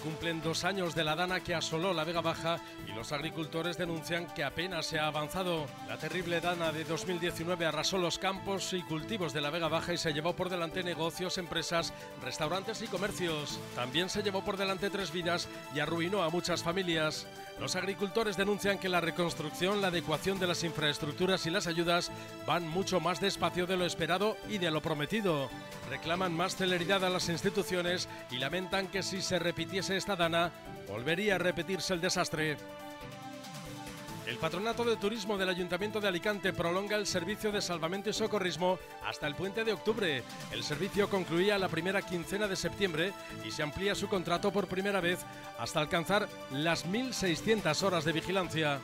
cumplen 2 años de la dana que asoló la Vega Baja y los agricultores denuncian que apenas se ha avanzado. La terrible dana de 2019 arrasó los campos y cultivos de la Vega Baja y se llevó por delante negocios, empresas, restaurantes y comercios. También se llevó por delante 3 vidas y arruinó a muchas familias. Los agricultores denuncian que la reconstrucción, la adecuación de las infraestructuras y las ayudas van mucho más despacio de lo esperado y de lo prometido. Reclaman más celeridad a las instituciones y lamentan que si se repitiese esta dana, volvería a repetirse el desastre. El Patronato de Turismo del Ayuntamiento de Alicante prolonga el servicio de salvamento y socorrismo hasta el puente de octubre. El servicio concluía la primera quincena de septiembre y se amplía su contrato por primera vez hasta alcanzar las 1.600 horas de vigilancia.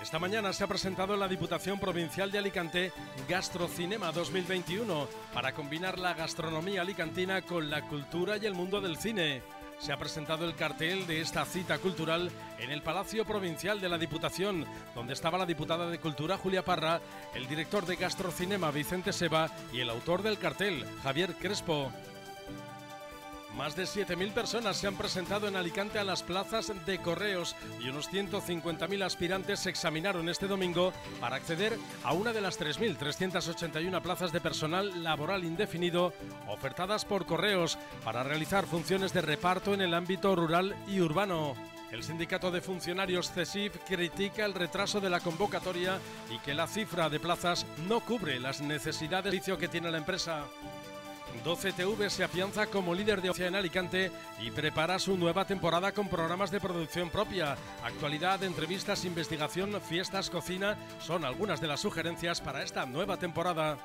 Esta mañana se ha presentado en la Diputación Provincial de Alicante Gastrocinema 2021 para combinar la gastronomía alicantina con la cultura y el mundo del cine. Se ha presentado el cartel de esta cita cultural en el Palacio Provincial de la Diputación, donde estaba la diputada de Cultura Julia Parra, el director de Gastrocinema Vicente Seba y el autor del cartel, Javier Crespo. Más de 7.000 personas se han presentado en Alicante a las plazas de Correos y unos 150.000 aspirantes se examinaron este domingo para acceder a una de las 3.381 plazas de personal laboral indefinido ofertadas por Correos para realizar funciones de reparto en el ámbito rural y urbano. El sindicato de funcionarios CESIF critica el retraso de la convocatoria y que la cifra de plazas no cubre las necesidades de servicio que tiene la empresa. 12TV se afianza como líder de audiencia en Alicante y prepara su nueva temporada con programas de producción propia. Actualidad, entrevistas, investigación, fiestas, cocina son algunas de las sugerencias para esta nueva temporada.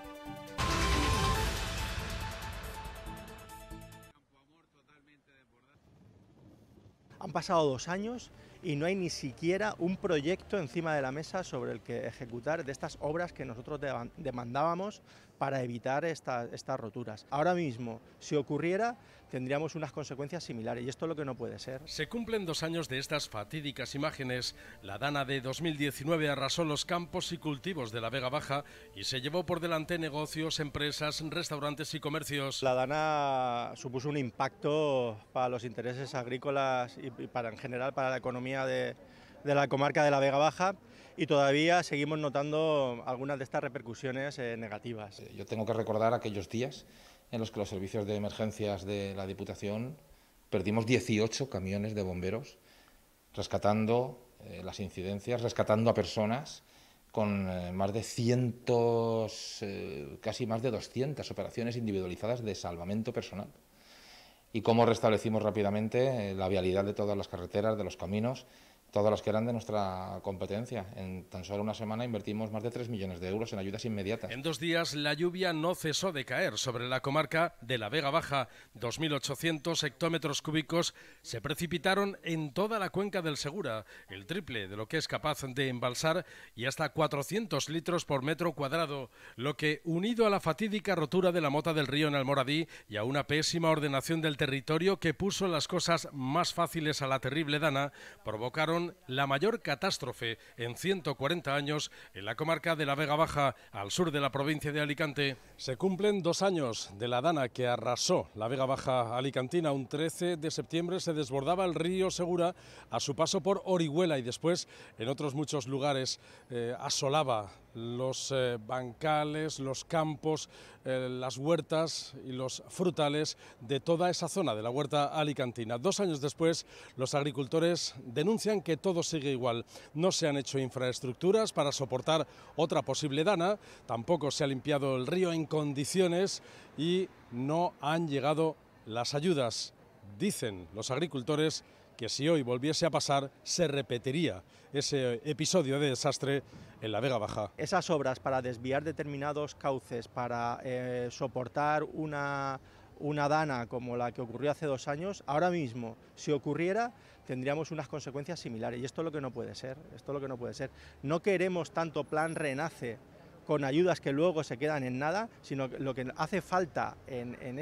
Han pasado 2 años y no hay ni siquiera un proyecto encima de la mesa sobre el que ejecutar de estas obras que nosotros demandábamos para evitar estas roturas. Ahora mismo, si ocurriera, tendríamos unas consecuencias similares y esto es lo que no puede ser. Se cumplen 2 años de estas fatídicas imágenes. La dana de 2019 arrasó los campos y cultivos de la Vega Baja y se llevó por delante negocios, empresas, restaurantes y comercios. La dana supuso un impacto para los intereses agrícolas y para, en general, para la economía de la comarca de la Vega Baja y todavía seguimos notando algunas de estas repercusiones negativas. Yo tengo que recordar aquellos días en los que los servicios de emergencias de la Diputación perdimos 18 camiones de bomberos rescatando las incidencias, rescatando a personas con más de casi más de 200 operaciones individualizadas de salvamento personal. Y cómo restablecimos rápidamente la vialidad de todas las carreteras, de los caminos, todas las que eran de nuestra competencia. En tan solo una semana invertimos más de 3 millones de euros en ayudas inmediatas. En 2 días la lluvia no cesó de caer sobre la comarca de la Vega Baja. 2.800 hectómetros cúbicos se precipitaron en toda la cuenca del Segura, el triple de lo que es capaz de embalsar y hasta 400 litros por metro cuadrado, lo que, unido a la fatídica rotura de la mota del río en Almoradí y a una pésima ordenación del territorio que puso las cosas más fáciles a la terrible dana, provocaron la mayor catástrofe en 140 años en la comarca de la Vega Baja, al sur de la provincia de Alicante. Se cumplen 2 años de la dana que arrasó la Vega Baja alicantina. Un 13 de septiembre se desbordaba el río Segura a su paso por Orihuela y después en otros muchos lugares asolaba los bancales, los campos, las huertas y los frutales de toda esa zona de la huerta alicantina. 2 años después, los agricultores denuncian que todo sigue igual. No se han hecho infraestructuras para soportar otra posible dana, tampoco se ha limpiado el río en condiciones y no han llegado las ayudas. Dicen los agricultores que si hoy volviese a pasar, se repetiría ese episodio de desastre en la Vega Baja. Esas obras para desviar determinados cauces, para soportar una dana como la que ocurrió hace 2 años, ahora mismo, si ocurriera, tendríamos unas consecuencias similares. Y esto es lo que no puede ser, esto es lo que no puede ser. No queremos tanto Plan Renace con ayudas que luego se quedan en nada, sino que lo que hace falta en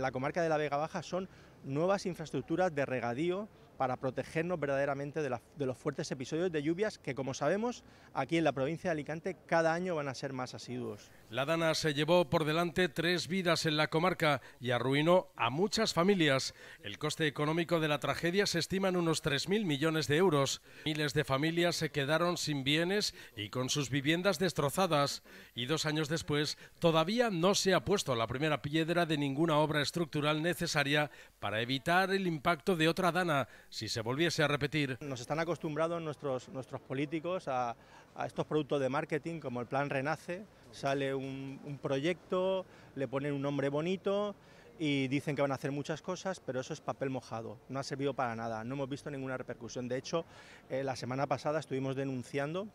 la comarca de la Vega Baja son nuevas infraestructuras de regadío para protegernos verdaderamente de los fuertes episodios de lluvias que, como sabemos, aquí en la provincia de Alicante cada año van a ser más asiduos. La Dana se llevó por delante 3 vidas en la comarca y arruinó a muchas familias. El coste económico de la tragedia se estima en unos 3.000 millones de euros. Miles de familias se quedaron sin bienes y con sus viviendas destrozadas. Y 2 años después todavía no se ha puesto la primera piedra de ninguna obra estructural necesaria para evitar el impacto de otra Dana, si se volviese a repetir. Nos están acostumbrados nuestros políticos a estos productos de marketing como el Plan Renace. Sale un proyecto, le ponen un nombre bonito y dicen que van a hacer muchas cosas, pero eso es papel mojado, no ha servido para nada, no hemos visto ninguna repercusión. De hecho, la semana pasada estuvimos denunciando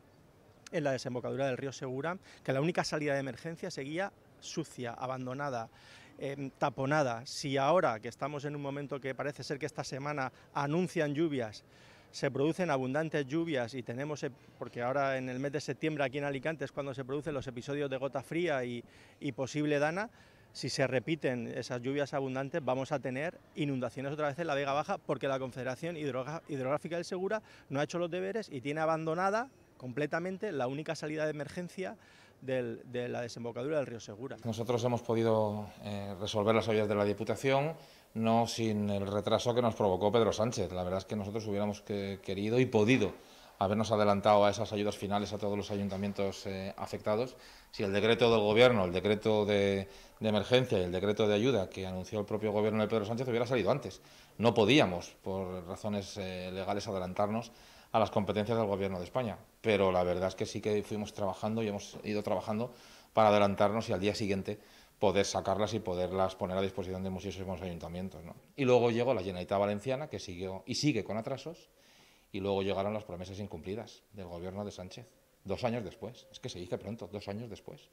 en la desembocadura del río Segura que la única salida de emergencia seguía sucia, abandonada, taponada. Si ahora, que estamos en un momento que parece ser que esta semana anuncian lluvias, se producen abundantes lluvias y tenemos, porque ahora en el mes de septiembre aquí en Alicante es cuando se producen los episodios de gota fría y posible Dana, si se repiten esas lluvias abundantes vamos a tener inundaciones otra vez en la Vega Baja, porque la Confederación Hidrográfica del Segura no ha hecho los deberes y tiene abandonada completamente la única salida de emergencia de la desembocadura del río Segura. Nosotros hemos podido resolver las ollas de la Diputación, no sin el retraso que nos provocó Pedro Sánchez. La verdad es que nosotros hubiéramos querido y podido habernos adelantado a esas ayudas finales a todos los ayuntamientos afectados. Si el decreto del Gobierno, el decreto de emergencia y el decreto de ayuda que anunció el propio Gobierno de Pedro Sánchez hubiera salido antes. No podíamos, por razones legales, adelantarnos a las competencias del Gobierno de España, pero la verdad es que sí que fuimos trabajando y hemos ido trabajando para adelantarnos y al día siguiente poder sacarlas y poderlas poner a disposición de muchísimos ayuntamientos, ¿no? Y luego llegó la Generalitat Valenciana, que siguió y sigue con atrasos, y luego llegaron las promesas incumplidas del Gobierno de Sánchez, 2 años después, es que se dice pronto, 2 años después.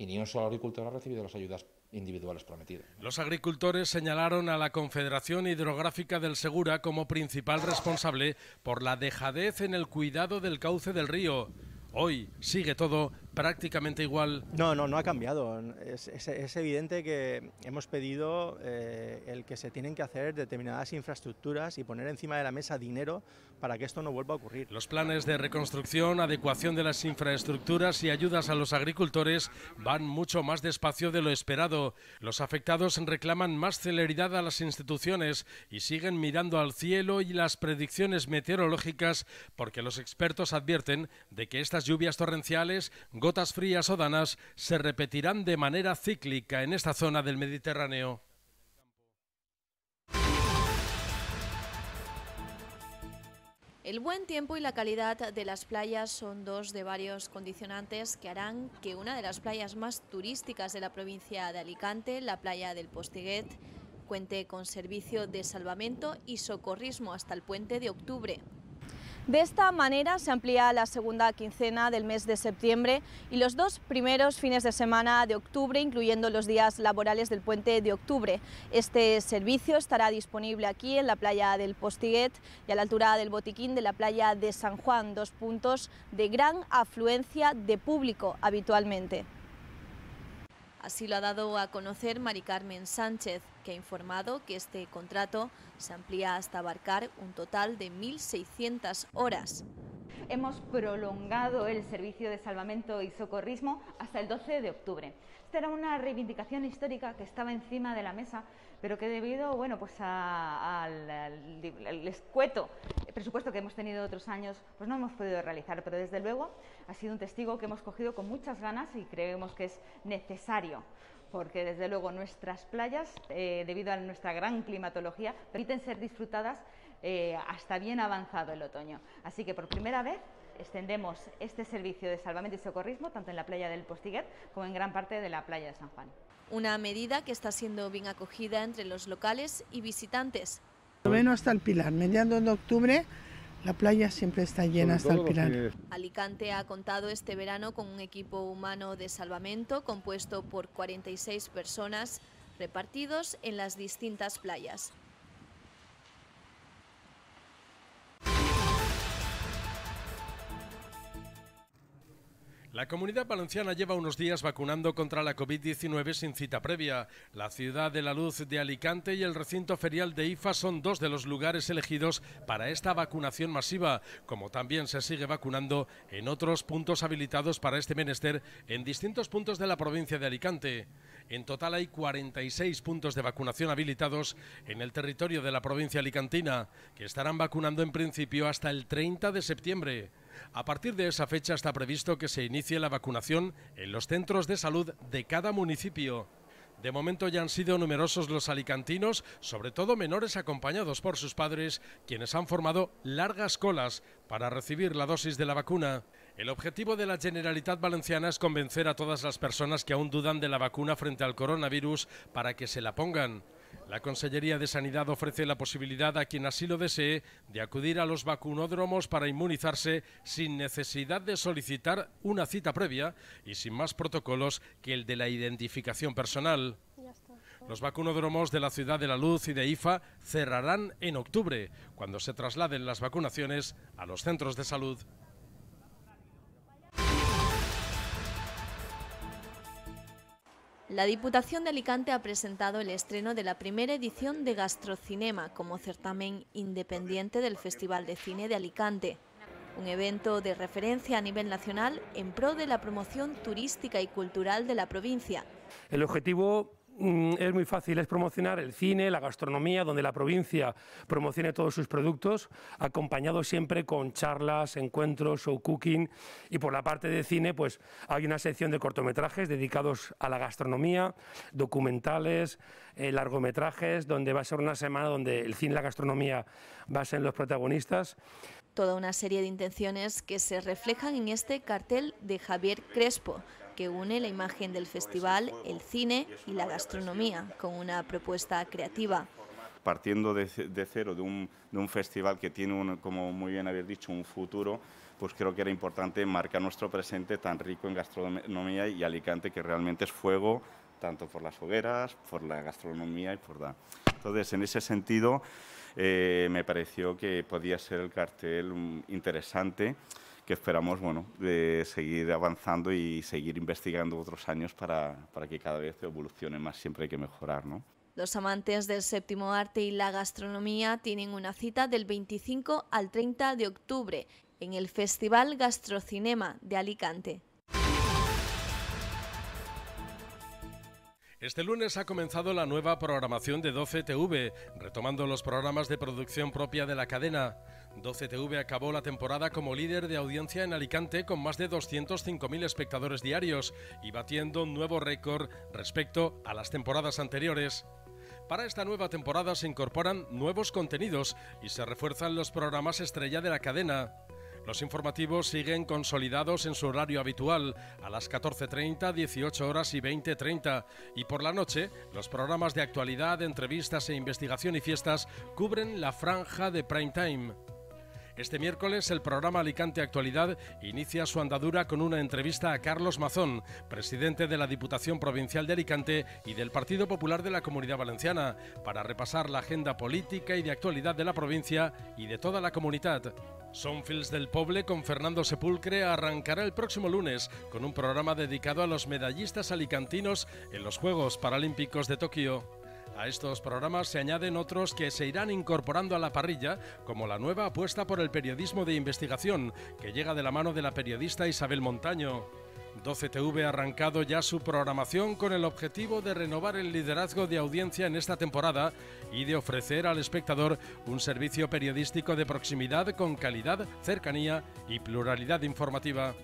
Y ni un solo agricultor ha recibido las ayudas individuales prometidas. Los agricultores señalaron a la Confederación Hidrográfica del Segura como principal responsable por la dejadez en el cuidado del cauce del río. Hoy sigue todo prácticamente igual. No ha cambiado. Es evidente que hemos pedido el que se tienen que hacer determinadas infraestructuras y poner encima de la mesa dinero para que esto no vuelva a ocurrir. Los planes de reconstrucción, adecuación de las infraestructuras y ayudas a los agricultores van mucho más despacio de lo esperado. Los afectados reclaman más celeridad a las instituciones y siguen mirando al cielo y las predicciones meteorológicas, porque los expertos advierten de que estas lluvias torrenciales, gotas frías o danas se repetirán de manera cíclica en esta zona del Mediterráneo. El buen tiempo y la calidad de las playas son 2 de varios condicionantes que harán que una de las playas más turísticas de la provincia de Alicante, la playa del Postiguet, cuente con servicio de salvamento y socorrismo hasta el puente de octubre. De esta manera se amplía la segunda quincena del mes de septiembre y los 2 primeros fines de semana de octubre, incluyendo los días laborales del puente de octubre. Este servicio estará disponible aquí en la playa del Postiguet y a la altura del botiquín de la playa de San Juan, 2 puntos de gran afluencia de público habitualmente. Así lo ha dado a conocer Mari Carmen Sánchez, que ha informado que este contrato se amplía hasta abarcar un total de 1.600 horas. Hemos prolongado el servicio de salvamento y socorrismo hasta el 12 de octubre. Esta era una reivindicación histórica que estaba encima de la mesa, pero que debido al escueto presupuesto que hemos tenido otros años, pues no hemos podido realizar, pero desde luego ha sido un testigo que hemos cogido con muchas ganas y creemos que es necesario, porque desde luego nuestras playas, debido a nuestra gran climatología, permiten ser disfrutadas hasta bien avanzado el otoño. Así que por primera vez extendemos este servicio de salvamento y socorrismo tanto en la playa del Postiguet como en gran parte de la playa de San Juan. Una medida que está siendo bien acogida entre los locales y visitantes. Por lo menos hasta el Pilar, mediados de octubre, la playa siempre está llena hasta el Pilar. Alicante ha contado este verano con un equipo humano de salvamento compuesto por 46 personas repartidos en las distintas playas. La Comunidad Valenciana lleva unos días vacunando contra la COVID-19 sin cita previa. La Ciudad de la Luz de Alicante y el recinto ferial de IFA son dos de los lugares elegidos para esta vacunación masiva, como también se sigue vacunando en otros puntos habilitados para este menester en distintos puntos de la provincia de Alicante. En total hay 46 puntos de vacunación habilitados en el territorio de la provincia alicantina, que estarán vacunando en principio hasta el 30 de septiembre. A partir de esa fecha está previsto que se inicie la vacunación en los centros de salud de cada municipio. De momento ya han sido numerosos los alicantinos, sobre todo menores acompañados por sus padres, quienes han formado largas colas para recibir la dosis de la vacuna. El objetivo de la Generalitat Valenciana es convencer a todas las personas que aún dudan de la vacuna frente al coronavirus para que se la pongan. La Consellería de Sanidad ofrece la posibilidad a quien así lo desee de acudir a los vacunódromos para inmunizarse sin necesidad de solicitar una cita previa y sin más protocolos que el de la identificación personal. Los vacunódromos de la Ciudad de la Luz y de IFA cerrarán en octubre, cuando se trasladen las vacunaciones a los centros de salud. La Diputación de Alicante ha presentado el estreno de la primera edición de Gastrocinema como certamen independiente del Festival de Cine de Alicante, un evento de referencia a nivel nacional en pro de la promoción turística y cultural de la provincia. El objetivo es muy fácil, es promocionar el cine, la gastronomía, donde la provincia promocione todos sus productos, acompañado siempre con charlas, encuentros, show cooking, y por la parte de cine pues hay una sección de cortometrajes dedicados a la gastronomía, documentales, largometrajes, donde va a ser una semana donde el cine y la gastronomía va a ser los protagonistas. Toda una serie de intenciones que se reflejan en este cartel de Javier Crespo, que une la imagen del festival, el cine y la gastronomía, con una propuesta creativa. Partiendo de cero, de un festival que tiene, como muy bien habéis dicho, un futuro, pues creo que era importante marcar nuestro presente tan rico en gastronomía y Alicante, que realmente es fuego, tanto por las hogueras, por la gastronomía y por la... Entonces, en ese sentido, me pareció que podía ser el cartel interesante que esperamos, bueno, de seguir avanzando y seguir investigando otros años para que cada vez evolucione más, siempre hay que mejorar, ¿no? Los amantes del séptimo arte y la gastronomía tienen una cita del 25 al 30 de octubre en el Festival Gastrocinema de Alicante. Este lunes ha comenzado la nueva programación de 12TV, retomando los programas de producción propia de la cadena. 12TV acabó la temporada como líder de audiencia en Alicante con más de 205.000 espectadores diarios y batiendo un nuevo récord respecto a las temporadas anteriores. Para esta nueva temporada se incorporan nuevos contenidos y se refuerzan los programas estrella de la cadena. Los informativos siguen consolidados en su horario habitual, a las 14:30, 18 horas y 20:30. Y por la noche, los programas de actualidad, entrevistas e investigación y fiestas cubren la franja de prime time. Este miércoles, el programa Alicante Actualidad inicia su andadura con una entrevista a Carlos Mazón, presidente de la Diputación Provincial de Alicante y del Partido Popular de la Comunidad Valenciana, para repasar la agenda política y de actualidad de la provincia y de toda la comunidad. Son Fils del Poble con Fernando Sepulcre arrancará el próximo lunes con un programa dedicado a los medallistas alicantinos en los Juegos Paralímpicos de Tokio. A estos programas se añaden otros que se irán incorporando a la parrilla, como la nueva apuesta por el periodismo de investigación, que llega de la mano de la periodista Isabel Montaño. 12TV ha arrancado ya su programación con el objetivo de renovar el liderazgo de audiencia en esta temporada y de ofrecer al espectador un servicio periodístico de proximidad con calidad, cercanía y pluralidad informativa.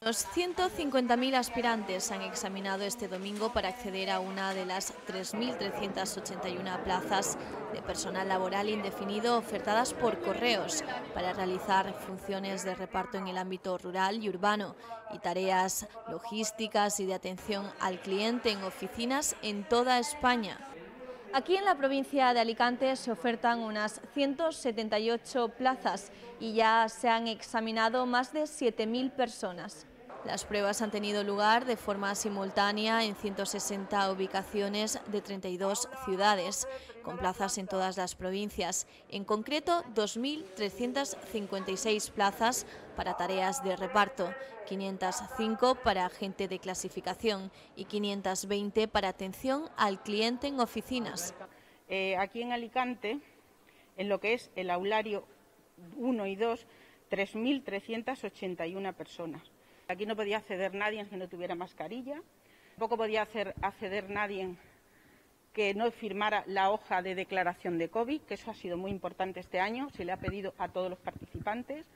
Los 150.000 aspirantes han examinado este domingo para acceder a una de las 3.381 plazas de personal laboral indefinido ofertadas por Correos para realizar funciones de reparto en el ámbito rural y urbano y tareas logísticas y de atención al cliente en oficinas en toda España. Aquí en la provincia de Alicante se ofertan unas 178 plazas y ya se han examinado más de 7.000 personas. Las pruebas han tenido lugar de forma simultánea en 160 ubicaciones de 32 ciudades, con plazas en todas las provincias, en concreto 2.356 plazas para tareas de reparto, 505 para agente de clasificación y 520 para atención al cliente en oficinas. Aquí en Alicante, en lo que es el aulario 1 y 2, 3.381 personas. Aquí no podía acceder nadie que no tuviera mascarilla, tampoco podía acceder nadie que no firmara la hoja de declaración de COVID, que eso ha sido muy importante este año, se le ha pedido a todos los participantes.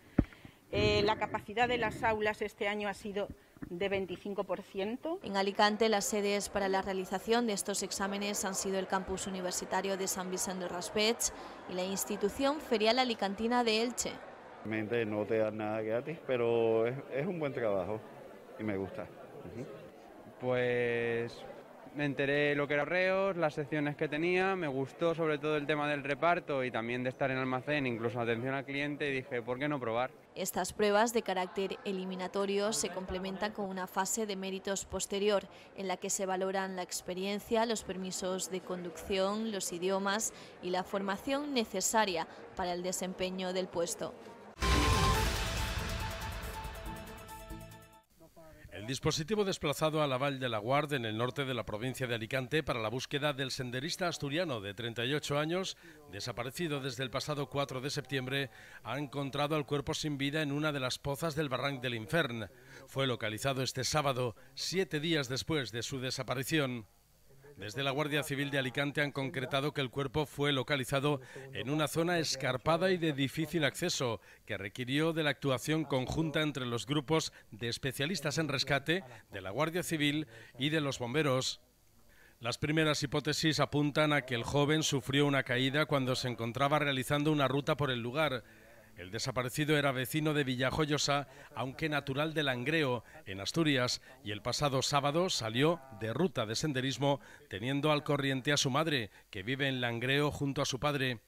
La capacidad de las aulas este año ha sido de 25%. En Alicante, las sedes para la realización de estos exámenes han sido el Campus Universitario de San Vicente Raspech y la Institución Ferial Alicantina de Elche. Realmente no te dan nada gratis, pero es un buen trabajo y me gusta. Pues me enteré lo que era Correos, las secciones que tenía, me gustó sobre todo el tema del reparto y también de estar en almacén, incluso atención al cliente, y dije, ¿por qué no probar? Estas pruebas de carácter eliminatorio se complementan con una fase de méritos posterior, en la que se valoran la experiencia, los permisos de conducción, los idiomas y la formación necesaria para el desempeño del puesto. El dispositivo desplazado a la Vall de la Guard, en el norte de la provincia de Alicante, para la búsqueda del senderista asturiano de 38 años, desaparecido desde el pasado 4 de septiembre, ha encontrado el cuerpo sin vida en una de las pozas del barranc del Infern. Fue localizado este sábado, 7 días después de su desaparición. Desde la Guardia Civil de Alicante han concretado que el cuerpo fue localizado en una zona escarpada y de difícil acceso, que requirió de la actuación conjunta entre los grupos de especialistas en rescate, de la Guardia Civil y de los bomberos. Las primeras hipótesis apuntan a que el joven sufrió una caída cuando se encontraba realizando una ruta por el lugar. El desaparecido era vecino de Villajoyosa, aunque natural de Langreo, en Asturias, y el pasado sábado salió de ruta de senderismo, teniendo al corriente a su madre, que vive en Langreo junto a su padre.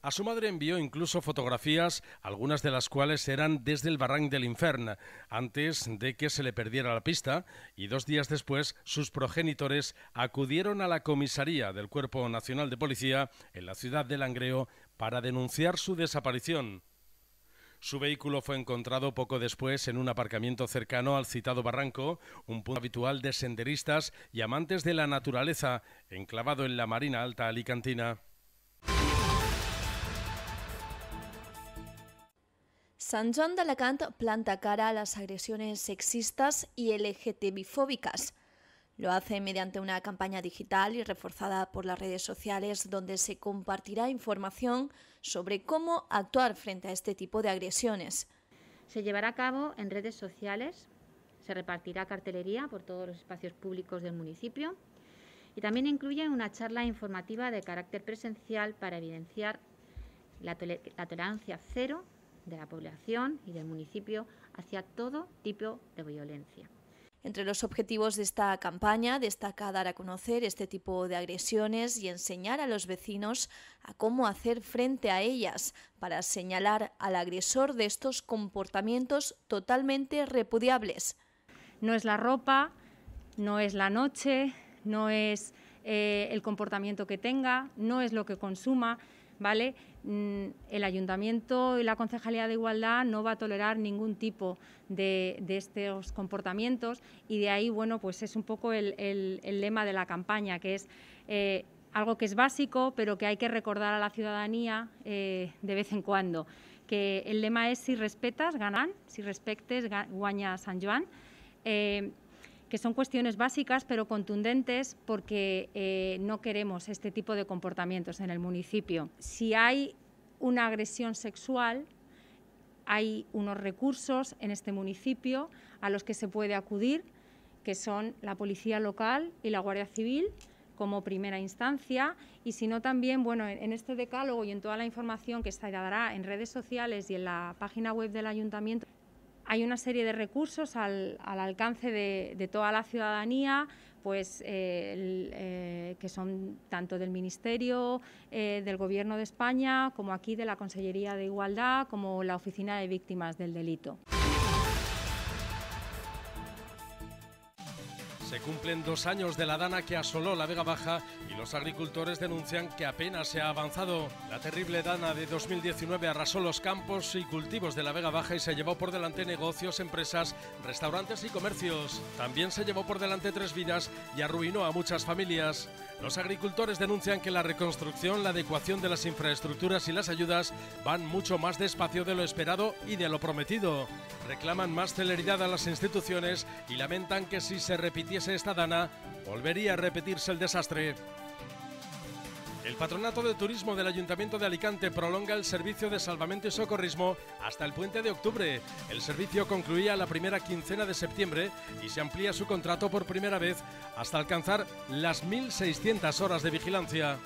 A su madre envió incluso fotografías, algunas de las cuales eran desde el barranc del Infern, antes de que se le perdiera la pista, y 2 días después sus progenitores acudieron a la comisaría del Cuerpo Nacional de Policía en la ciudad de Langreo para denunciar su desaparición. Su vehículo fue encontrado poco después en un aparcamiento cercano al citado barranco, un punto habitual de senderistas y amantes de la naturaleza, enclavado en la Marina Alta alicantina. Sant Joan d'Alacant planta cara a las agresiones sexistas y LGTBifóbicas. Lo hace mediante una campaña digital y reforzada por las redes sociales, donde se compartirá información sobre cómo actuar frente a este tipo de agresiones. Se llevará a cabo en redes sociales, se repartirá cartelería por todos los espacios públicos del municipio y también incluye una charla informativa de carácter presencial para evidenciar la tolerancia cero de la población y del municipio hacia todo tipo de violencia. Entre los objetivos de esta campaña destaca dar a conocer este tipo de agresiones y enseñar a los vecinos a cómo hacer frente a ellas, para señalar al agresor de estos comportamientos totalmente repudiables. No es la ropa, no es la noche, no es el comportamiento que tenga, no es lo que consuma, ¿vale? El Ayuntamiento y la Concejalía de Igualdad no va a tolerar ningún tipo de estos comportamientos, y de ahí, bueno, pues es un poco el lema de la campaña, que es algo que es básico, pero que hay que recordar a la ciudadanía de vez en cuando, que el lema es: si respetas, ganan, si respectes, guaña Sant Joan, que son cuestiones básicas pero contundentes, porque no queremos este tipo de comportamientos en el municipio. Si hay una agresión sexual, hay unos recursos en este municipio a los que se puede acudir, que son la policía local y la Guardia Civil como primera instancia, y si no también, bueno, en este decálogo y en toda la información que se dará en redes sociales y en la página web del Ayuntamiento, hay una serie de recursos al alcance de toda la ciudadanía, pues que son tanto del Ministerio, del Gobierno de España, como aquí de la Consellería de Igualdad, como la Oficina de Víctimas del Delito. Cumplen 2 años de la dana que asoló la Vega Baja y los agricultores denuncian que apenas se ha avanzado. La terrible dana de 2019 arrasó los campos y cultivos de la Vega Baja y se llevó por delante negocios, empresas, restaurantes y comercios. También se llevó por delante 3 vidas y arruinó a muchas familias. Los agricultores denuncian que la reconstrucción, la adecuación de las infraestructuras y las ayudas van mucho más despacio de lo esperado y de lo prometido. Reclaman más celeridad a las instituciones y lamentan que si se repitiese esta dana, volvería a repetirse el desastre. El Patronato de Turismo del Ayuntamiento de Alicante prolonga el servicio de salvamento y socorrismo hasta el puente de octubre. El servicio concluía la primera quincena de septiembre y se amplía su contrato por primera vez hasta alcanzar las 1.600 horas de vigilancia.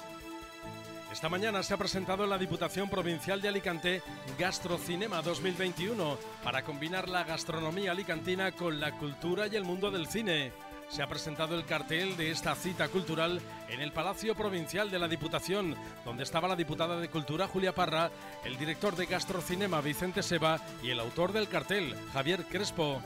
Esta mañana se ha presentado en la Diputación Provincial de Alicante Gastrocinema 2021 para combinar la gastronomía alicantina con la cultura y el mundo del cine. Se ha presentado el cartel de esta cita cultural en el Palacio Provincial de la Diputación, donde estaba la diputada de Cultura Julia Parra, el director de Gastrocinema Vicente Seba y el autor del cartel, Javier Crespo.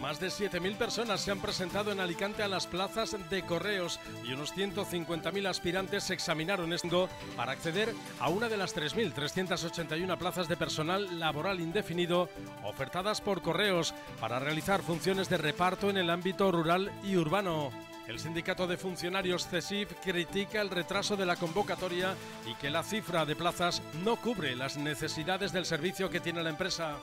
Más de 7.000 personas se han presentado en Alicante a las plazas de Correos y unos 150.000 aspirantes se examinaron esto para acceder a una de las 3.381 plazas de personal laboral indefinido ofertadas por Correos para realizar funciones de reparto en el ámbito rural y urbano. El sindicato de funcionarios CESIF critica el retraso de la convocatoria y que la cifra de plazas no cubre las necesidades del servicio que tiene la empresa.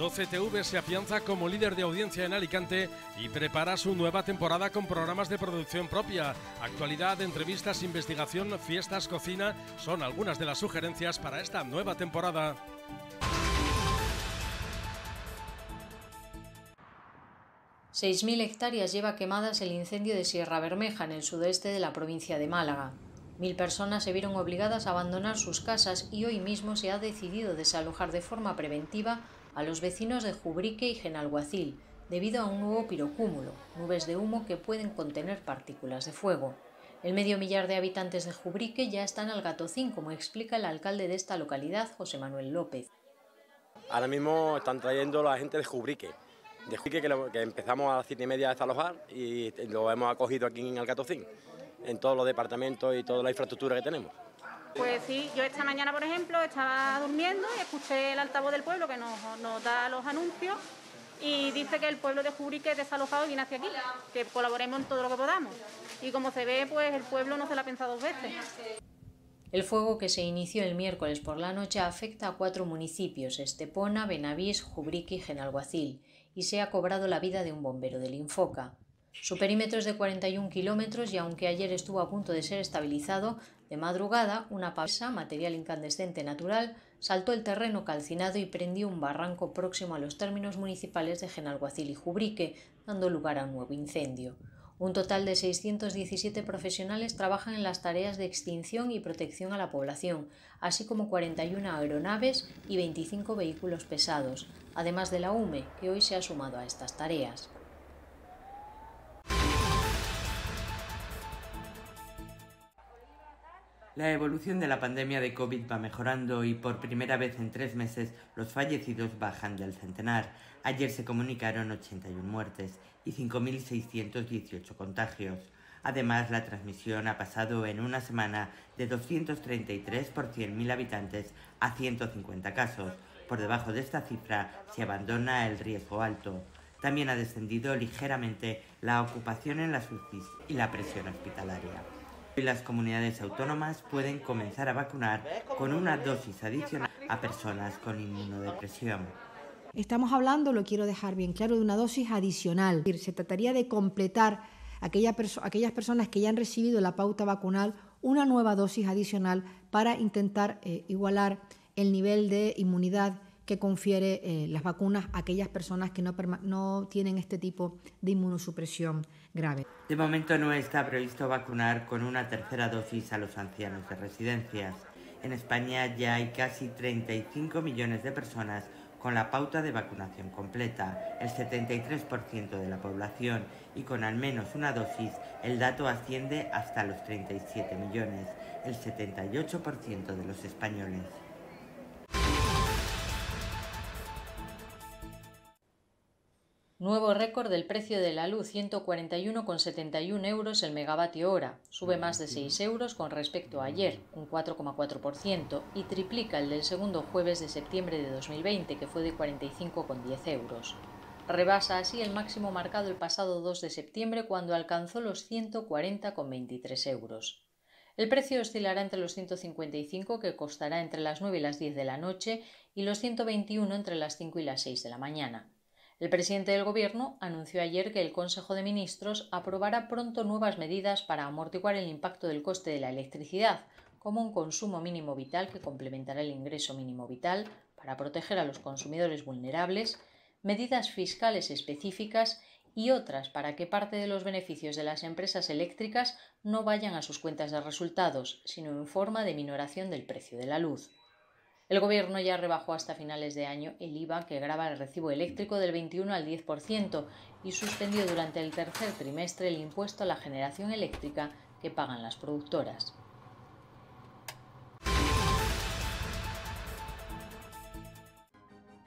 12TV se afianza como líder de audiencia en Alicante y prepara su nueva temporada con programas de producción propia. Actualidad, entrevistas, investigación, fiestas, cocina son algunas de las sugerencias para esta nueva temporada. ...6.000 hectáreas lleva quemadas el incendio de Sierra Bermeja en el sudoeste de la provincia de Málaga. 1.000 personas se vieron obligadas a abandonar sus casas y hoy mismo se ha decidido desalojar de forma preventiva a los vecinos de Jubrique y Genalguacil, debido a un nuevo pirocúmulo, nubes de humo que pueden contener partículas de fuego. El medio millar de habitantes de Jubrique ya está en Algatocín, como explica el alcalde de esta localidad, José Manuel López. Ahora mismo están trayendo la gente de Jubrique, que empezamos a las 7:30 a desalojar y lo hemos acogido aquí en Algatocín, en todos los departamentos y toda la infraestructura que tenemos. Pues sí, yo esta mañana, por ejemplo, estaba durmiendo y escuché el altavoz del pueblo que nos da los anuncios y dice que el pueblo de Jubrique es desalojado y viene hacia aquí, que colaboremos en todo lo que podamos. Y como se ve, pues el pueblo no se la piensa 2 veces. El fuego que se inició el miércoles por la noche afecta a 4 municipios, Estepona, Benavís, Jubrique y Genalguacil, y se ha cobrado la vida de un bombero del Infoca. Su perímetro es de 41 kilómetros y aunque ayer estuvo a punto de ser estabilizado, de madrugada una pasa, material incandescente natural, saltó el terreno calcinado y prendió un barranco próximo a los términos municipales de Genalguacil y Jubrique, dando lugar a un nuevo incendio. Un total de 617 profesionales trabajan en las tareas de extinción y protección a la población, así como 41 aeronaves y 25 vehículos pesados, además de la UME, que hoy se ha sumado a estas tareas. La evolución de la pandemia de COVID va mejorando y por primera vez en 3 meses los fallecidos bajan del centenar. Ayer se comunicaron 81 muertes y 5.618 contagios. Además, la transmisión ha pasado en una semana de 233 por 100.000 habitantes a 150 casos. Por debajo de esta cifra se abandona el riesgo alto. También ha descendido ligeramente la ocupación en las UCIs y la presión hospitalaria. Hoy las comunidades autónomas pueden comenzar a vacunar con una dosis adicional a personas con inmunodepresión. Estamos hablando, lo quiero dejar bien claro, de una dosis adicional. Se trataría de completar aquellas personas que ya han recibido la pauta vacunal una nueva dosis adicional para intentar igualar el nivel de inmunidad que confiere las vacunas a aquellas personas que no tienen este tipo de inmunosupresión grave. De momento no está previsto vacunar con una 3.ª dosis a los ancianos de residencias. En España ya hay casi 35 millones de personas con la pauta de vacunación completa, el 73% de la población, y con al menos una dosis el dato asciende hasta los 37 millones, el 78% de los españoles. Nuevo récord del precio de la luz, 141,71 € el megavatio hora. Sube más de 6 € con respecto a ayer, un 4,4%, y triplica el del segundo jueves de septiembre de 2020, que fue de 45,10 €. Rebasa así el máximo marcado el pasado 2 de septiembre, cuando alcanzó los 140,23 €. El precio oscilará entre los 155, que costará entre las 9 y las 10 de la noche, y los 121 entre las 5 y las 6 de la mañana. El presidente del Gobierno anunció ayer que el Consejo de Ministros aprobará pronto nuevas medidas para amortiguar el impacto del coste de la electricidad, como un consumo mínimo vital que complementará el ingreso mínimo vital para proteger a los consumidores vulnerables, medidas fiscales específicas y otras para que parte de los beneficios de las empresas eléctricas no vayan a sus cuentas de resultados, sino en forma de minoración del precio de la luz. El Gobierno ya rebajó hasta finales de año el IVA que grava el recibo eléctrico del 21 al 10% y suspendió durante el tercer trimestre el impuesto a la generación eléctrica que pagan las productoras.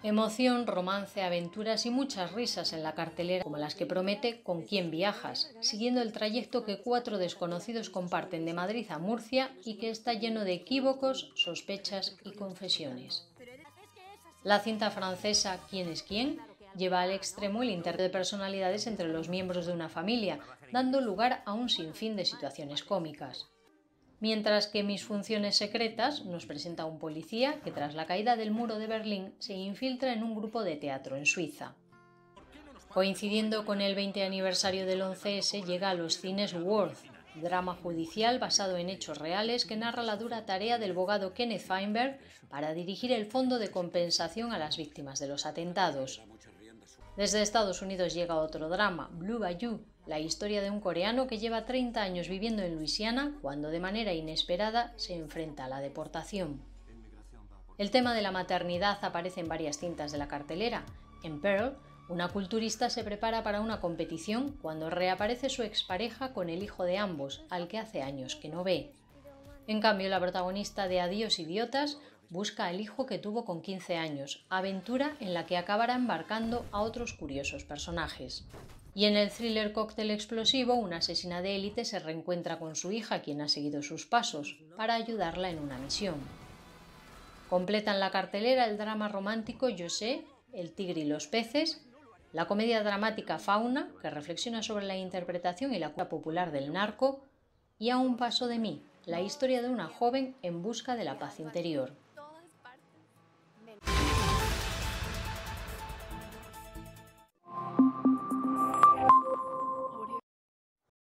Emoción, romance, aventuras y muchas risas en la cartelera, como las que promete Con quién viajas, siguiendo el trayecto que 4 desconocidos comparten de Madrid a Murcia y que está lleno de equívocos, sospechas y confesiones. La cinta francesa ¿Quién es quién? Lleva al extremo el intercambio de personalidades entre los miembros de una familia, dando lugar a un sinfín de situaciones cómicas. Mientras que Mis funciones secretas nos presenta a un policía que tras la caída del muro de Berlín se infiltra en un grupo de teatro en Suiza. Coincidiendo con el 20 aniversario del 11S llega a los cines Worth, drama judicial basado en hechos reales que narra la dura tarea del abogado Kenneth Feinberg para dirigir el fondo de compensación a las víctimas de los atentados. Desde Estados Unidos llega otro drama, Blue Bayou, la historia de un coreano que lleva 30 años viviendo en Luisiana cuando de manera inesperada se enfrenta a la deportación. El tema de la maternidad aparece en varias cintas de la cartelera. En Pearl, una culturista se prepara para una competición cuando reaparece su expareja con el hijo de ambos, al que hace años que no ve. En cambio, la protagonista de Adiós idiotas busca el hijo que tuvo con 15 años, aventura en la que acabará embarcando a otros curiosos personajes. Y en el thriller Cóctel explosivo, una asesina de élite se reencuentra con su hija, quien ha seguido sus pasos, para ayudarla en una misión. Completan la cartelera el drama romántico Yo sé, El tigre y los peces, la comedia dramática Fauna, que reflexiona sobre la interpretación y la cultura popular del narco, y A un paso de mí, la historia de una joven en busca de la paz interior.